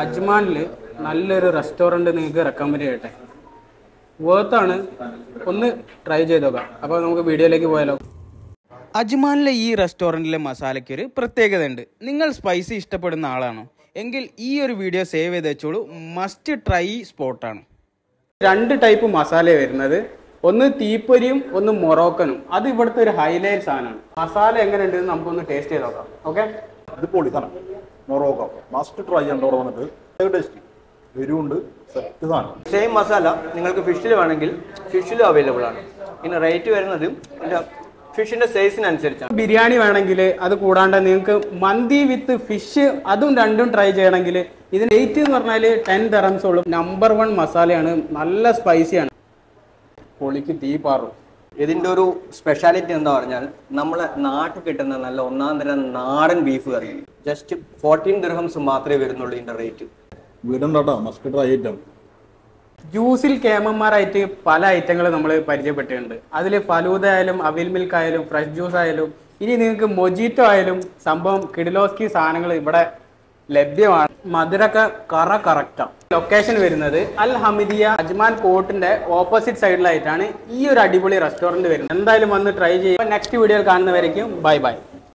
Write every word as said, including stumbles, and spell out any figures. Ajman le, nallere restaurant ne ekka recommended hai. Worth an, unne try jayedoga. Apna unko video leki boyalo. Ajman le yeh restaurant le masala kere pratyeka dende. Ningal spicy ishtapadna alano. Engil yeh or video save ede chodu must try spot an. Two type masala verunade. Onnu teeppariyum, onnu Moroccanum. Adu ivadutte or highlights aanan. Masala engane undu namukku onnu taste cheyoka. Okay? Adu poli thana. Morocco. Must try and order one tasty. Very good. Same masala, you fish available. Fish available. In a right to fish in the size and answer. Biryani vanangile, other Kuranda Ninka, Mandi with fish, Adun Dandun try Janangile. Is an eighteen or ten dirham solo. Number one masala and Nalla spicy and Poliki deep or Idindoru speciality in the original. Namala Nat Kitan and Alona and beef. Just fourteen dirhams matre vernold in the rate. We don't know, must try it. Juicil Kamamarite, Pala Itangal, Namala Paja pretend. Adele Faluda Ilum, Avil Milk Ilum, Fresh Juice Ilum, Idinka Mojito Ilum, Sambam, Kidlowski, Sanangal, but I left them on Madaraka Kara Karakta. Location Vernade, Al Hamidia, Ajman Court and the opposite side Lightane, E Radibuli restaurant. And I will try next video. Bye bye.